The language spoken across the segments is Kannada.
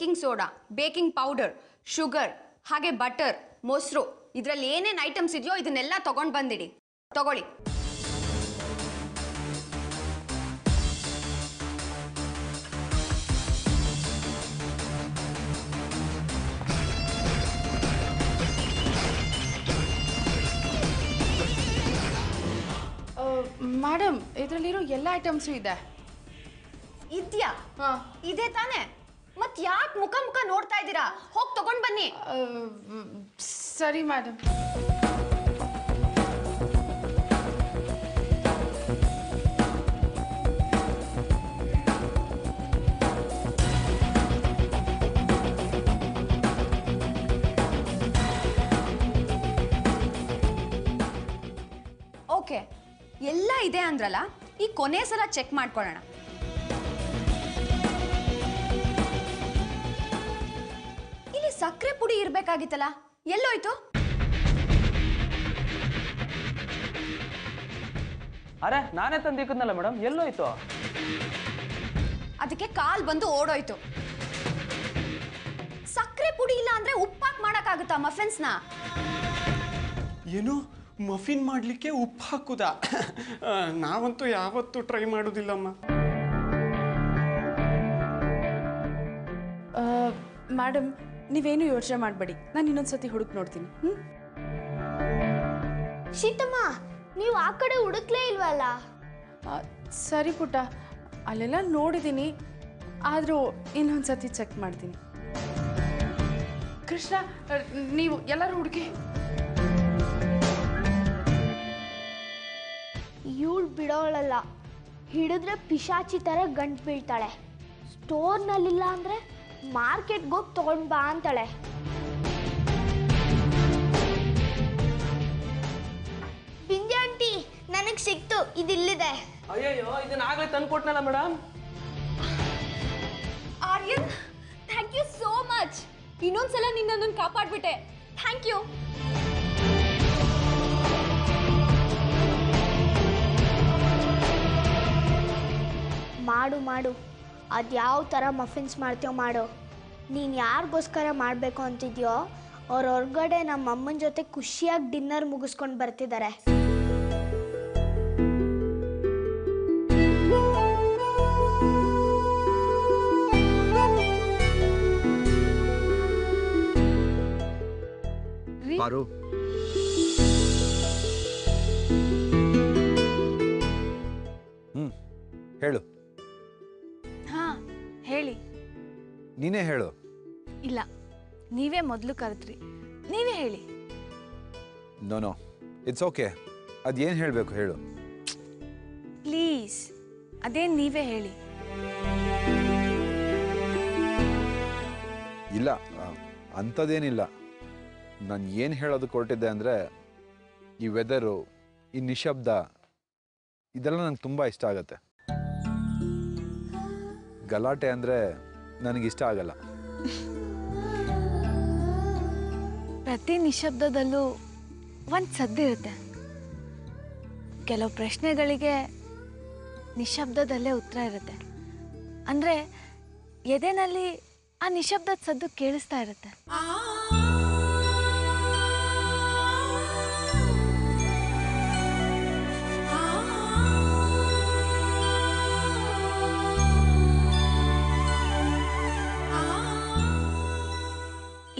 Baking soda baking powder sugar ಹಾಗೆ बटर ಮೊಸರು ಇದರಲ್ಲಿ ಏನೇನ್ ಐಟಮ್ಸ್ ಇದೆಯೋ ಇದನ್ನೆಲ್ಲ ತಗೊಂಡ್ ಬಂದಿಡಿ ತಗೊಳ್ಳಿ मैडम ಇದರಲ್ಲಿರೋ ಎಲ್ಲ ಐಟಮ್ಸ್ ಇದೆ ಇದ್ಯಾ ಹಾ ಇದೆ ತಾನೆ मत याक मुख मुख नोड़ता इदीरा होग तगोंड बन्नी सरी मैडम ओके एल्ला इदे अंद्रल्ल ई कोने सला चेक माड्कोळोण सक्रे पुड़ी इरबेकागित्तल्ल एल्लोयितु अरे नाने तंदिक्कनल्ल मैडम एल्लोयितु अदक्के काल बंदु ओडोयितु सक्रे पुड़ी इल्ल अंद्रे उप्पाकि माडक्कागुत्ता मफिन्स ना येनु मफिन माडलिक्के उप्पु हाकुदा नावंतु यावत्तु ट्रೈ ಮಾಡೋದಿಲ್ಲ ಅಮ್ಮ मैडम ನೀವೇನು ಯೋಚನೆ ಮಾಡಬೇಡಿ ನಾನು ಇನ್ನೊಂದು ಸತಿ ಹುಡುಕಿ ನೋಡ್ತೀನಿ ಶೀತಮ್ಮ ನೀವು ಆ ಕಡೆ ಹುಡುಕಲೇ ಇಲ್ವಲ್ಲ ಸರಿ ಪುಟ್ಟ ಅಲ್ಲೆಲ್ಲ ನೋಡಿದಿನಿ ಆದ್ರೂ ಇನ್ನೊಂದು ಸತಿ ಚೆಕ್ ಮಾಡ್ತೀನಿ ಕೃಷ್ಣ ನೀವು ಎಲ್ಲರೂ ಹುಡುಕಿ ಯೂಳ್ ಬಿಡೋಳಲ್ಲ ಹಿಡಿದ್ರೆ ಪಿಶಾಚಿ ತರ ಗಂಟು ಬೀಳ್ತಾಳೆ ಸ್ಟೋರ್ ನಲ್ಲಿ ಇಲ್ಲ ಅಂದ್ರೆ मार्केट गोग तगोंड बा अंताळे बिंद्या आंटी ನನಗೆ ಸಿಕ್ತು ಇದು ಇಲ್ಲಿದೆ ಅಯ್ಯೋ ಇದನ್ನ ಆಗಲೇ ತಂದುಕೊಟ್ಟನಲ್ಲ madam Aryan thank you so much ಇನ್ನೊಂದು ಸಲ ನಿನ್ನನ್ನು ಕಾಪಾಡಿಬಿಟ್ಟೆ ಥ್ಯಾಂಕ್ ಯು ಮಾಡು ಮಾಡು ಅದು ಯಾವ ತರ ಮಫಿನ್ಸ್ ಮಾಡ್ತೀಯೋ ಮಾಡೋ ನೀನು ಯಾರಿಗೋಸ್ಕರ ಮಾಡಬೇಕು ಅಂತಿದ್ಯೋ ಅವರ ಹೊರಗಡೆ ನಮ್ಮ ಅಮ್ಮನ ಜೊತೆ ಖುಷಿಯಾಗಿ ಡಿನ್ನರ್ ಮುಗಿಸ್ಕೊಂಡು ಬರ್ತಿದ್ದಾರೆ ಪಾರು ಹೇಳು ನೀನೇ ಹೇಳು ಇಲ್ಲ ನೀವೇ ಮೊದಲು ಕರೆದ್ರಿ ನೀವೇ ಹೇಳಿ ನೋ ನೋ ಇಟ್ಸ್ ಓಕೆ ಅದೇನ್ ಹೇಳಬೇಕು ಹೇಳು ಪ್ಲೀಸ್ ಅದೇನ್ ನೀವೇ ಹೇಳಿ ಇಲ್ಲ ಅಂತದೇನಿಲ್ಲ ನಾನು ಏನು ಹೇಳೋದು ಕೊಟ್ಟಿದ್ದೆ ಅಂದ್ರೆ ಈ ವೆದರ್ ಈ ನಿಶಬ್ದ ಇದೆಲ್ಲ ನನಗೆ ತುಂಬಾ ಇಷ್ಟ ಆಗುತ್ತೆ ಗಲಾಟೆ ಅಂದ್ರೆ ನನಗೆ ಇಷ್ಟ ಆಗಲ್ಲ ಪ್ರತಿ ನಿಶಬ್ದದಲ್ಲೂ ಒಂದು ಸದ್ದಿರುತ್ತೆ ಕೆಲವು ಪ್ರಶ್ನೆಗಳಿಗೆ ನಿಶಬ್ದದಲ್ಲೇ ಉತ್ತರ ಇರುತ್ತೆ ಅಂದ್ರೆ ಎದೆನಲ್ಲಿ ಆ ನಿಶಬ್ದದ ಸದ್ದು ಕೇಳಿಸ್ತಾ ಇರುತ್ತೆ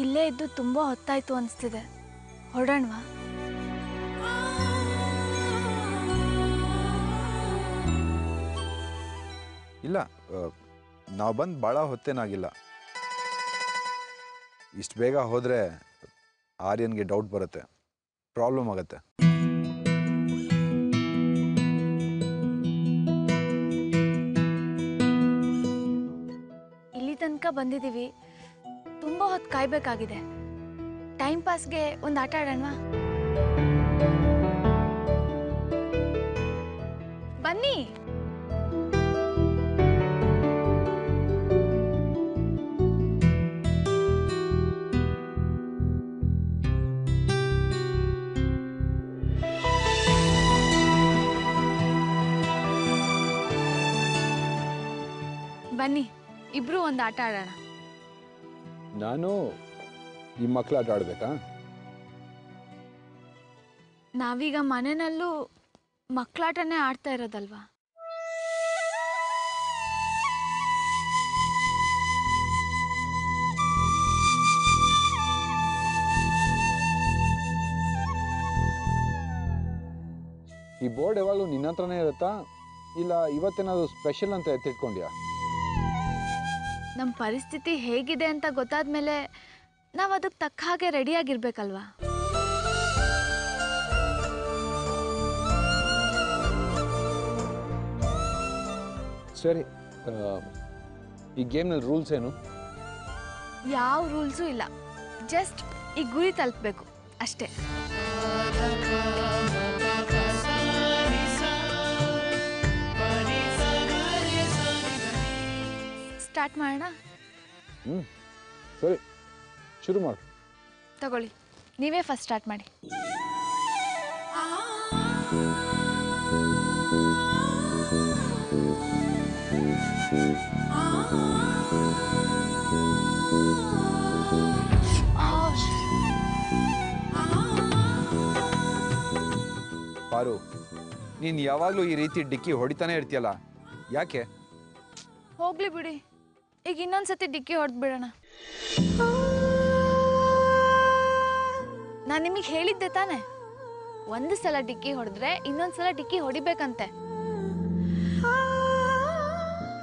ಇಲ್ಲೇ ಇದ್ದು ತುಂಬಾ ಹೊತ್ತಾಯ್ತು ಅನ್ಸ್ತಿದೆ ಹೊರಡಣವಾ ಇಲ್ಲ ನಾವು ಬಂದು ಬಹಳ ಹೊತ್ತೇನಾಗಿಲ್ಲ ಇಷ್ಟು ಬೇಗ ಹೋದ್ರೆ ಆರ್ಯನ್ಗೆ ಡೌಟ್ ಬರುತ್ತೆ ಪ್ರಾಬ್ಲಮ್ ಆಗುತ್ತೆ ಇಲ್ಲಿ ತನಕ ಬಂದಿದ್ದೀವಿ ತುಂಬಾ ಹೊತ್ತು ಕಾಯಬೇಕಾಗಿದೆ ಟೈಮ್ ಪಾಸ್ಗೆ ಒಂದು ಆಟ ಆಡೋಣವಾ ಬನ್ನಿ ಬನ್ನಿ ಇಬ್ರು ಒಂದು ಆಟ ಆಡೋಣ ನಾನು ಈ ಮಕ್ಕಳಾಟ ಆಡಬೇಕಾ? ನಾವೀಗ ಮನೆಯಲ್ಲೂ ಮಕ್ಕಳಾಟನೇ ಆಡ್ತಾ ಇರೋದಲ್ವಾ? ಈ ಬೋರ್ಡ್ ಯಾವಾಗಲೂ ನಿನ್ನ ಹತ್ರನೇ ಇರುತ್ತಾ ಇಲ್ಲ ಇವತ್ತೇನಾದರೂ ಸ್ಪೆಷಲ್ ಅಂತ ಎತ್ತಿಟ್ಕೊಂಡಿಯಾ? ನಮ್ಮ ಪರಿಸ್ಥಿತಿ ಹೇಗಿದೆ ಅಂತ ಗೊತ್ತಾದ ಮೇಲೆ ನಾವು ಅದಕ್ಕೆ ತಕ್ಕ ಹಾಗೆ ರೆಡಿಯಾಗಿರ್ಬೇಕಲ್ವಾ? ಸರಿ, ಈ ಗೇಮ್ನಲ್ಲಿ ರೂಲ್ಸ್ ಏನು? ಯಾವ ರೂಲ್ಸು ಇಲ್ಲ, ಜಸ್ಟ್ ಈ ಗುರಿ ತಲುಪಬೇಕು ಅಷ್ಟೇ. ಸ್ಟಾರ್ಟ್ ಮಾಡೋಣ? ಸರಿ, ಶುರು ಮಾಡಿ. ತಗೊಳ್ಳಿ, ನೀವೇ ಫಸ್ಟ್ ಸ್ಟಾರ್ಟ್ ಮಾಡಿ. ಪಾರು, ನೀನು ಯಾವಾಗಲೂ ಈ ರೀತಿ ಡಿಕ್ಕಿ ಹೊಡಿತಾನೆ ಇರ್ತೀಯಲ್ಲ, ಯಾಕೆ? ಹೋಗ್ಲಿ ಬಿಡಿ, ಈಗ ಇನ್ನೊಂದ್ಸತಿ ಡಿಕ್ಕಿ ಹೊಡೆದ್ಬಿಡೋಣ. ನಾನು ನಿಮಗೆ ಹೇಳಿದ್ದೆ ತಾನೆ, ಒಂದು ಸಲ ಡಿಕ್ಕಿ ಹೊಡೆದ್ರೆ ಇನ್ನೊಂದ್ಸಲ ಡಿಕ್ಕಿ ಹೊಡಿಬೇಕಂತೆ,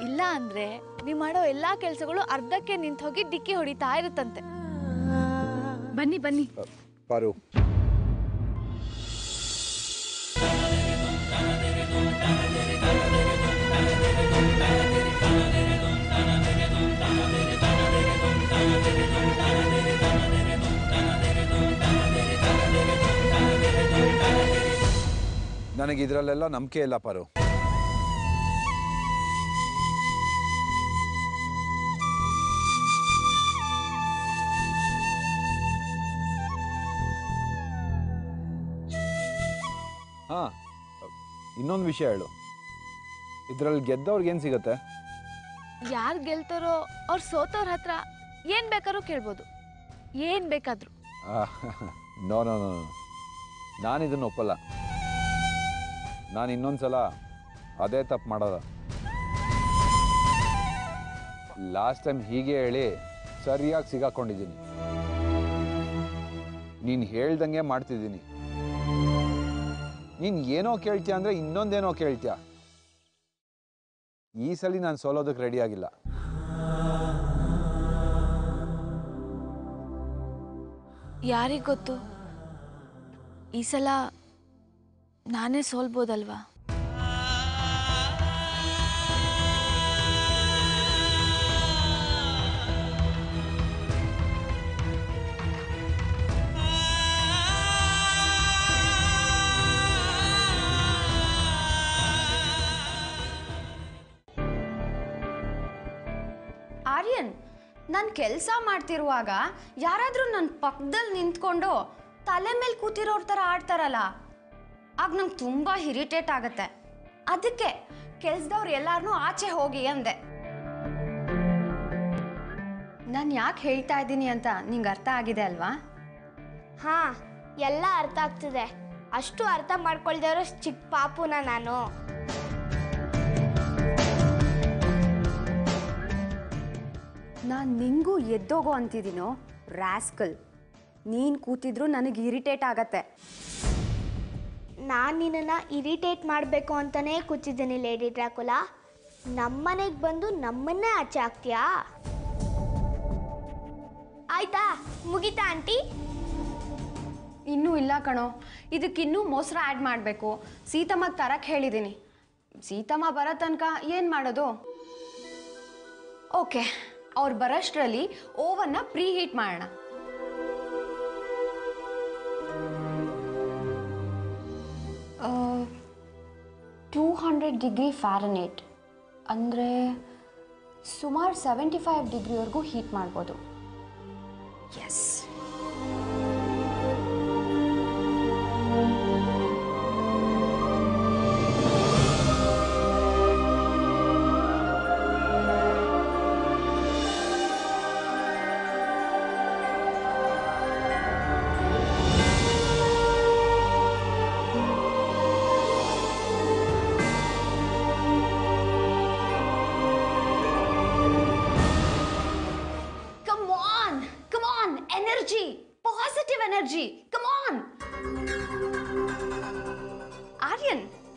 ಇಲ್ಲ ಅಂದ್ರೆ ನೀವು ಮಾಡೋ ಎಲ್ಲಾ ಕೆಲಸಗಳು ಅರ್ಧಕ್ಕೆ ನಿಂತು ಹೋಗಿ ಡಿಕ್ಕಿ ಹೊಡಿತಾ ಇರುತ್ತಂತೆ. ಬನ್ನಿ ಬನ್ನಿ. ಪಾರು, ನನಗೆ ಇದರಲ್ಲೆಲ್ಲ ನಂಬಿಕೆ ಇಲ್ಲ ಪಾರು. ಹಾ, ಇನ್ನೊಂದು ವಿಷಯ ಹೇಳು, ಇದರಲ್ಲಿ ಗೆದ್ದವ್ರಿಗೆ ಏನು ಸಿಗುತ್ತೆ? ಯಾರು ಗೆಲ್ತಾರೋ ಅವ್ರು ಸೋತವ್ರ ಹತ್ರ ಏನು ಬೇಕಾದ್ರೂ ಕೇಳ್ಬೋದು, ಏನು ಬೇಕಾದರೂ. ನೋ ನೋ ನೋ, ನಾನು ಇದನ್ನು ಒಪ್ಪಲ್ಲ. ನಾನು ಇನ್ನೊಂದ್ಸಲ ಅದೇ ತಪ್ಪು ಮಾಡೋದ. ಲಾಸ್ಟ್ ಟೈಮ್ ಹೀಗೆ ಹೇಳಿ ಸರಿಯಾಗಿ ಸಿಗಾಕೊಂಡಿದ್ದೀನಿ, ನೀನು ಹೇಳ್ದಂಗೆ ಮಾಡ್ತಿದ್ದೀನಿ. ನೀನು ಏನೋ ಕೇಳ್ತೀಯ ಅಂದರೆ ಇನ್ನೊಂದೇನೋ ಕೇಳ್ತೀಯ. ಈ ಸಲ ನಾನು ಸೋಲೋದಕ್ಕೆ ರೆಡಿಯಾಗಿಲ್ಲ. ಯಾರಿಗೆ ಗೊತ್ತು, ಈ ಸಲ ನಾನೇ ಸೋಲ್ಬೋದಲ್ವಾ? ಆರ್ಯನ್, ನಾನು ಕೆಲಸ ಮಾಡ್ತಿರುವಾಗ ಯಾರಾದರೂ ನನ್ನ ಪಕ್ಕದಲ್ಲಿ ನಿಂತ್ಕೊಂಡು ತಲೆ ಮೇಲೆ ಕೂತಿರೋರ ಥರ ಆಡ್ತಾರಲ್ಲ, ಆಗ ನಂಗೆ ತುಂಬ ಇರಿಟೇಟ್ ಆಗುತ್ತೆ. ಅದಕ್ಕೆ ಕೆಲಸದವ್ರು ಎಲ್ಲಾರನ್ನೂ ಆಚೆ ಹೋಗಿ ಅಂದೆ. ನಾನು ಯಾಕೆ ಹೇಳ್ತಾ ಇದ್ದೀನಿ ಅಂತ ನಿಂಗೆ ಅರ್ಥ ಆಗಿದೆ ಅಲ್ವಾ? ಹಾಂ, ಎಲ್ಲ ಅರ್ಥ ಆಗ್ತಿದೆ. ಅಷ್ಟು ಅರ್ಥ ಮಾಡ್ಕೊಳ್ದವ್ರು ಚಿಕ್ಕ ಪಾಪುನ ನಾನು. ನಾನು ನಿಂಗೂ ಎದ್ದೋಗೋ ಅಂತಿದ್ದೀನೋ ರಾಸ್ಕಲ್, ನೀನು ಕೂತಿದ್ರು ನನಗೆ ಇರಿಟೇಟ್ ಆಗತ್ತೆ. ನಾನು ನಿನ್ನನ್ನು ಇರಿಟೇಟ್ ಮಾಡಬೇಕು ಅಂತಲೇ ಕೂತಿದ್ದೀನಿ ಲೇಡಿ ಡ್ರಾಕುಲಾ. ನಮ್ಮನೆಗೆ ಬಂದು ನಮ್ಮನ್ನೇ ಆಚೆ ಹಾಕ್ತೀಯಾ? ಆಯ್ತಾ, ಮುಗಿತಾ ಆಂಟಿ? ಇನ್ನೂ ಇಲ್ಲ ಕಣೋ, ಇದಕ್ಕಿನ್ನೂ ಮೊಸರು ಆ್ಯಡ್ ಮಾಡಬೇಕು. ಸೀತಮ್ಮಗೆ ತರಕ್ಕೆ ಹೇಳಿದ್ದೀನಿ, ಸೀತಮ್ಮ ಬರೋ ತನಕ ಏನು ಮಾಡೋದು? ಓಕೆ, ಅವ್ರು ಬರೋಷ್ಟರಲ್ಲಿ ಓವನ್ನ ಪ್ರೀ ಹೀಟ್ ಮಾಡೋಣ. ಟೂ 200 ಡಿಗ್ರಿ ಫ್ಯಾರನ್ಹೀಟ್ ಅಂದರೆ ಸುಮಾರು 75 ಡಿಗ್ರಿವರೆಗೂ ಹೀಟ್ ಮಾಡ್ಬೋದು. ಎಸ್,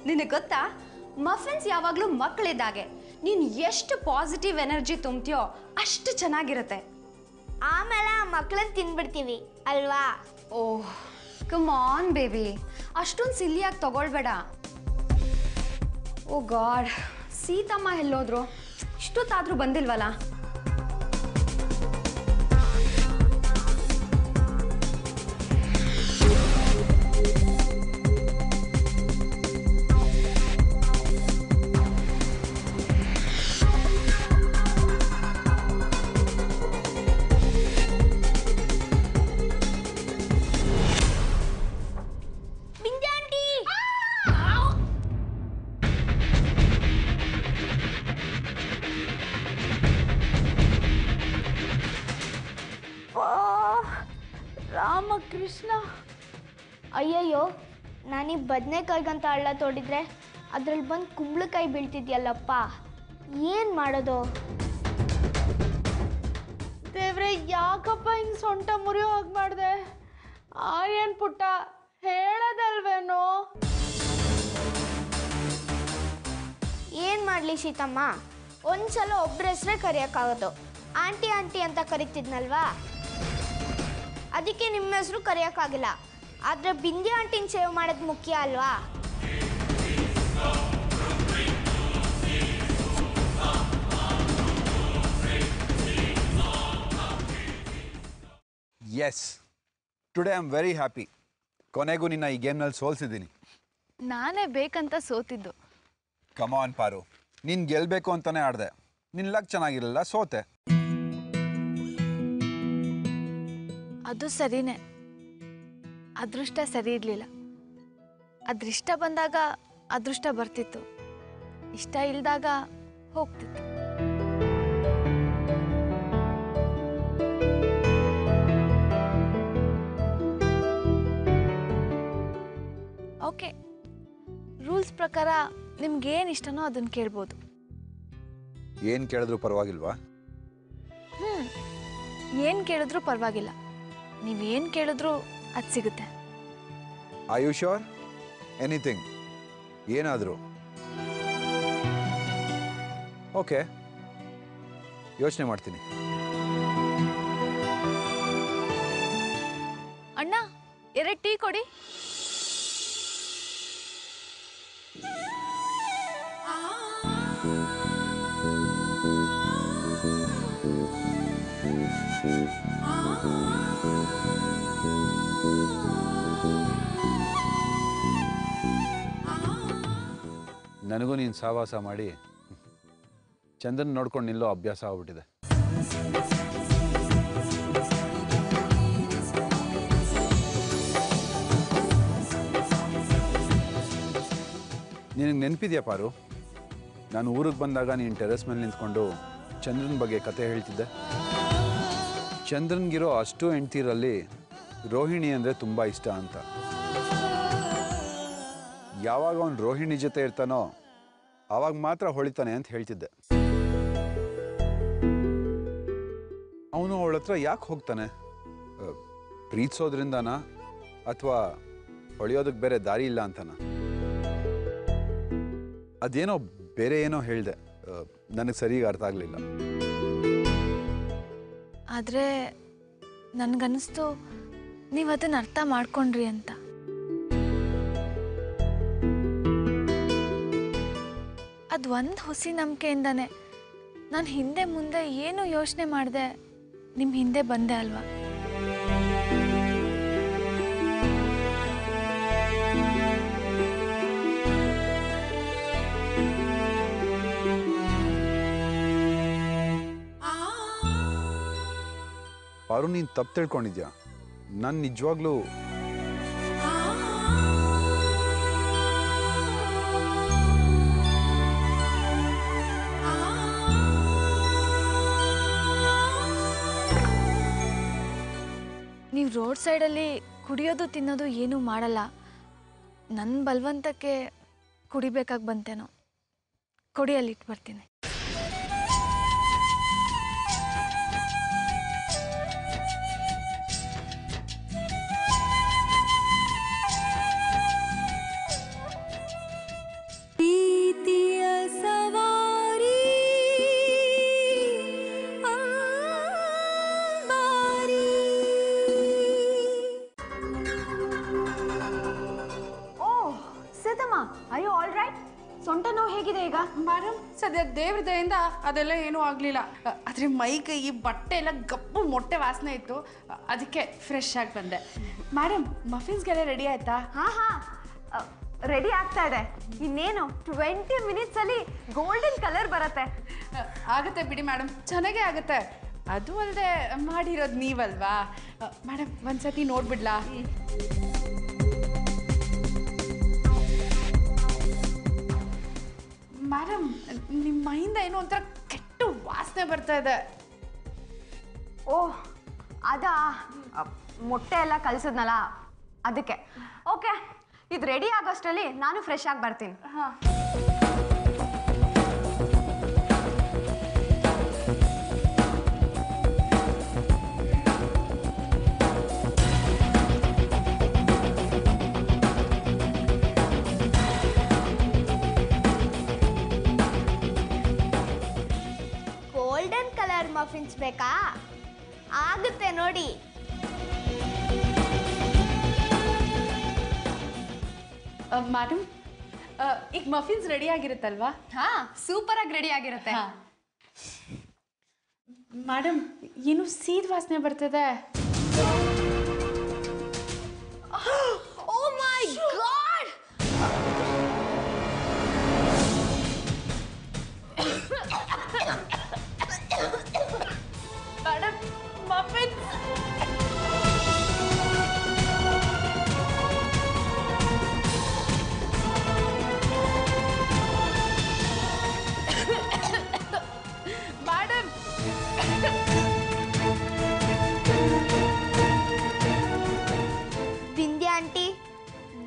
ನಿನಗೆ ಗೊತ್ತಾ ಮಫಿನ್ಸ್ ಯಾವಾಗಲೂ ಮಕ್ಕಳಿದ್ದಾಗೆ ನೀನು ಎಷ್ಟು ಪಾಸಿಟಿವ್ ಎನರ್ಜಿ ತುಂಬ್ತೀಯೋ ಅಷ್ಟು ಚೆನ್ನಾಗಿರುತ್ತೆ ಆಮೇಲೆ ಆ ಮಕ್ಕಳನ್ನ ತಿನ್ಬಿಡ್ತೀವಿ ಅಲ್ವಾ ಓಹ್ ಕಮ್ ಆನ್ ಬೇಬಿ ಅಷ್ಟೊಂದು ಸಿಲ್ಲಿಯಾಗಿ ತಗೊಳ್ಳಬೇಡ ಓ ಗಾಡ್ ಸೀತಮ್ಮ ಎಲ್ಲೋದ್ರು ಇಷ್ಟೊತ್ತಾದರೂ ಬಂದಿಲ್ವಲ್ಲ कृष्ण अय्यो नानी बदनेकायिगंत हल्ल तोडिद्रे अदरल्लि बंद कुंबळकायि बीळ्तिद्यल्लप्प एनु माडोदु देवरे याकप्प हिंग सोंट मुरियो हागे माडिदे आर्यन पुट्ट हेळदल्वेनो एनु माडली सीतम्मा ओंद सल ओब्बर हेसरे करियक्कागोदु आंटी आंटी अंत करीतिद्नल्वा ಅದಕ್ಕೆ ನಿಮ್ಮ ಹೆಸರು ಕರೆಯಕ್ಕಾಗಿಲ್ಲ ಆದ್ರೆ ಬಿಂದ್ಯಾ ಆಂಟಿನ ಸೇವ್ ಮಾಡೋದು ಮುಖ್ಯ ಅಲ್ವಾ yes today I am very happy ಕೊನೆಗೂ ನಿನ್ನ ಈ ಗೇಮ್ ನಲ್ಲಿ ಸೋಲ್ಸಿದ್ದೀನಿ ನಾನೇ ಬೇಕಂತ ಸೋತಿದ್ದು ಕಮ್ ಆನ್ ಪಾರು ನೀನು ಗೆಲ್ಲಬೇಕು ಅಂತಾನೆ ಆಡ್ದೆ ನಿನ್ನ ಲಕ್ ಚೆನ್ನಾಗಿರಲಿಲ್ಲ ಸೋತೆ ಅದು ಸರಿನೇ ಅದೃಷ್ಟ ಸರಿ ಇರಲಿಲ್ಲ ಅದೃಷ್ಟ ಬಂದಾಗ ಅದೃಷ್ಟ ಬರ್ತಿತ್ತು ಇಷ್ಟ ಇಲ್ಲದಾಗ ಹೋಗ್ತಿತ್ತು ಓಕೆ ರೂಲ್ಸ್ ಪ್ರಕಾರ ನಿಮಗೆ ಏನು ಇಷ್ಟನೋ ಅದನ್ನ ಕೇಳಬಹುದು ಏನು ಕೇಳಿದ್ರು ಪರವಾಗಿಲ್ವಾ ಏನು ಕೇಳಿದ್ರು ಪರವಾಗಿಲ್ಲ ನೀವ್ ಏನು ಕೇಳಿದ್ರು ಅದು ಸಿಗುತ್ತೆ ಆರ್ ಯು ಶ್ಯೂರ್ ಎನಿಥಿಂಗ್ ಏನಾದರೂ ಓಕೆ ಯೋಚನೆ ಮಾಡ್ತೀನಿ ಅಣ್ಣ ಎರಡು ಟೀ ಕೊಡಿ ನನಗೂ ನೀನು ಸಹವಾಸ ಮಾಡಿ ಚಂದನ್ ನೋಡ್ಕೊಂಡು ನಿಲ್ಲೋ ಅಭ್ಯಾಸ ಆಗ್ಬಿಟ್ಟಿದೆ ನಿನಗೆ ನೆನಪಿದ್ಯಾ ಪಾರು ನಾನು ಊರಿಗೆ ಬಂದಾಗ ನೀನು ಟೆರೆಸ್ ಮೇಲೆ ನಿಂತ್ಕೊಂಡು ಚಂದ್ರನ್ ಬಗ್ಗೆ ಕತೆ ಹೇಳ್ತಿದ್ದೆ ಚಂದ್ರನ್ಗಿರೋ ಅಷ್ಟು ಹೆಂಡ್ತಿರಲ್ಲಿ ರೋಹಿಣಿ ಅಂದರೆ ತುಂಬ ಇಷ್ಟ ಅಂತ ಯಾವಾಗ ಅವನು ರೋಹಿಣಿ ಜೊತೆ ಇರ್ತಾನೋ ಆವಾಗ ಮಾತ್ರ ಹೊಳಿತಾನೆ ಅಂತ ಹೇಳ್ತಿದ್ದೆ ಅವನು ಅವಳ ಹತ್ರ ಯಾಕೆ ಹೋಗ್ತಾನೆ ಪ್ರೀತಿಸೋದ್ರಿಂದನಾ ಅಥವಾ ಹೊಳಿಯೋದಕ್ಕೆ ಬೇರೆ ದಾರಿ ಇಲ್ಲ ಅಂತನಾ ಅದೇನೋ ಬೇರೆ ಏನೋ ಹೇಳಿದೆ ನನಗೆ ಸರಿಯಾಗಿ ಅರ್ಥ ಆಗಲಿಲ್ಲ ಆದರೆ ನನಗನ್ನಿಸ್ತು ನೀವು ಅದನ್ನು ಅರ್ಥ ಮಾಡ್ಕೊಂಡ್ರಿ ಅಂತ ಅದು ಒಂದು ಹುಸಿ ನಂಬಿಕೆಯಿಂದಾನೆ ನಾನು ಹಿಂದೆ ಮುಂದೆ ಏನು ಯೋಚನೆ ಮಾಡಿದೆ ನಿಮ್ಮ ಹಿಂದೆ ಬಂದೆ ಅಲ್ವಾ ಪಾರು ನೀನು ತಪ್ಪು ತಿಳ್ಕೊಂಡಿದ್ಯಾ ನಾನು ನಿಜವಾಗ್ಲೂ ನೀವು ರೋಡ್ ಸೈಡಲ್ಲಿ ಕುಡಿಯೋದು ತಿನ್ನೋದು ಏನೂ ಮಾಡಲ್ಲ ನನ್ನ ಬಲವಂತಕ್ಕೆ ಕುಡಿಬೇಕಾಗಿ ಬಂತೇನೋ ಕೊಡಿಯಲ್ಲಿ ಇಟ್ಟು ಬರ್ತೀನಿ ಸೊಂಟ ನೋವು ಹೇಗಿದೆ ಈಗ? ಮೇಡಮ್ ಸದ್ಯ ದೇವರ ದಯೆಯಿಂದ ಅದೆಲ್ಲ ಏನೂ ಆಗಲಿಲ್ಲ, ಆದರೆ ಮೈ ಕೈ ಈ ಬಟ್ಟೆ ಎಲ್ಲ ಗಪ್ಪು ಮೊಟ್ಟೆ ವಾಸನೆ ಇತ್ತು, ಅದಕ್ಕೆ ಫ್ರೆಶ್ ಆಗಿ ಬಂದೆ. ಮೇಡಮ್ ಮಫಿನ್ಸ್ಗೆಲ್ಲ ರೆಡಿ ಆಯ್ತಾ? ಹಾಂ ಹಾಂ ರೆಡಿ ಆಗ್ತಾ ಇದೆ, ಇನ್ನೇನು 20 ಮಿನಿಟ್ಸಲ್ಲಿ ಗೋಲ್ಡನ್ ಕಲರ್ ಬರುತ್ತೆ. ಆಗುತ್ತೆ ಬಿಡಿ ಮೇಡಮ್, ಚೆನ್ನಾಗೇ ಆಗುತ್ತೆ. ಅದು ಅಲ್ಲದೆ ಮಾಡಿರೋದು ನೀವಲ್ವಾ ಮೇಡಮ್, ಒಂದ್ಸತಿ ನೋಡ್ಬಿಡ್ಲಾ? ಮೇಡಮ್ ನಿಮ್ಮ ಮೈಯಿಂದ ಏನೋ ಒಂಥರ ಕೆಟ್ಟ ವಾಸನೆ ಬರ್ತಾ ಇದೆ. ಓಹ್ ಅದಾ, ಮೊಟ್ಟೆ ಎಲ್ಲ ಕಲಿಸಿದ್ನಲ್ಲ ಅದಕ್ಕೆ. ಓಕೆ, ಇದು ರೆಡಿ ಆಗೋಷ್ಟರಲ್ಲಿ ನಾನು ಫ್ರೆಶ್ ಆಗಿ ಬರ್ತೀನಿ. ಹಾಂ ಮಫಿನ್ಸ್ ಬೇಕಾ? ಆಗುತ್ತೆ ನೋಡಿ. ಮೇಡಮ್ ಈಗ ಮಫಿನ್ಸ್ ರೆಡಿ ಆಗಿರುತ್ತಲ್ವಾ? ಹಾ ಸೂಪರ್ ಆಗಿ ರೆಡಿ ಆಗಿರುತ್ತೆ. ಮೇಡಮ್ ಏನು ಸೀದ್ ವಾಸನೆ ಬರ್ತದೆ. Oh my god, madam muffin madam Bindya aunty,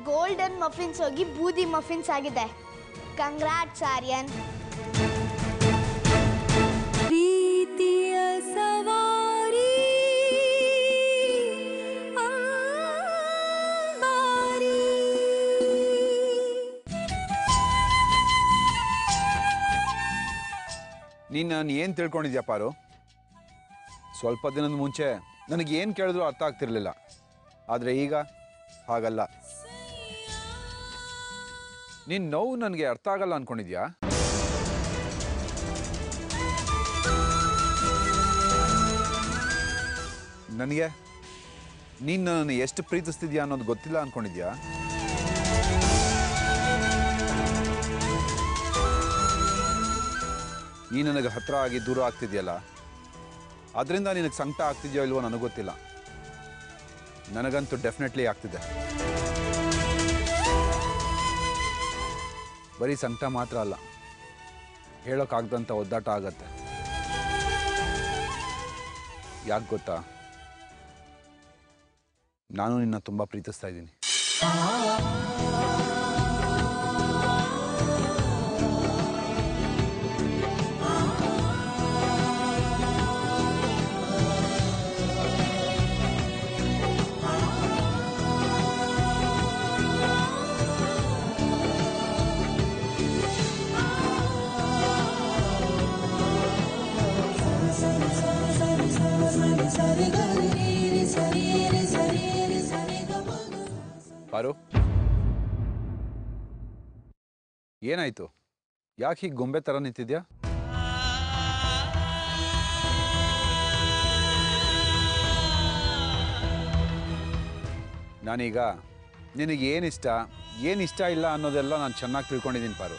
golden muffins ಹೋಗಿ ಬೂದಿ ಮಫಿನ್ಸ್ ಆಗಿದೆ. ಕಂಗ್ರಾಟ್ಸ್ ಆರ್ಯನ್. ನೀನು ಏನು ತಿಳ್ಕೊಂಡಿದ್ಯಾ ಪಾರು? ಸ್ವಲ್ಪ ದಿನದ ಮುಂಚೆ ನನಗೇನು ಕೇಳಿದ್ರು ಅರ್ಥ ಆಗ್ತಿರ್ಲಿಲ್ಲ, ಆದರೆ ಈಗ ಹಾಗಲ್ಲ. ನಿನ್ನ ನೋವು ನನಗೆ ಅರ್ಥ ಆಗಲ್ಲ ಅಂದ್ಕೊಂಡಿದ್ಯಾ? ನನಗೆ ನೀನು ನನ್ನನ್ನು ಎಷ್ಟು ಪ್ರೀತಿಸ್ತಿದ್ಯಾ ಅನ್ನೋದು ಗೊತ್ತಿಲ್ಲ ಅಂದ್ಕೊಂಡಿದ್ಯಾ? ಈ ನನಗೆ ಹತ್ತಿರ ಆಗಿ ದೂರ ಆಗ್ತಿದೆಯಲ್ಲ, ಅದರಿಂದ ನಿನಗೆ ಸಂಕಟ ಆಗ್ತಿದೆಯೋ ಇಲ್ವೋ ನನಗೆ ಗೊತ್ತಿಲ್ಲ, ನನಗಂತೂ ಡೆಫಿನೆಟ್ಲಿ ಆಗ್ತಿದೆ. ಬರೀ ಸಂಕಟ ಮಾತ್ರ ಅಲ್ಲ, ಹೇಳೋಕ್ಕಾಗ್ದಂಥ ಒದ್ದಾಟ ಆಗತ್ತೆ. ಯಾಕೆ ಗೊತ್ತಾ? ನಾನು ನಿನ್ನ ತುಂಬ ಪ್ರೀತಿಸ್ತಾ ಇದ್ದೀನಿ. ಪಾರು, ಏನಾಯ್ತು? ಯಾಕೆ ಹೀಗೆ ಗೊಂಬೆ ಥರ ನಿಂತಿದ್ಯಾ? ನಾನೀಗ ನಿನಗೆ ಏನಿಷ್ಟ ಏನಿಷ್ಟ ಇಲ್ಲ ಅನ್ನೋದೆಲ್ಲ ನಾನು ಚೆನ್ನಾಗಿ ತಿಳ್ಕೊಂಡಿದ್ದೀನಿ ಪಾರು.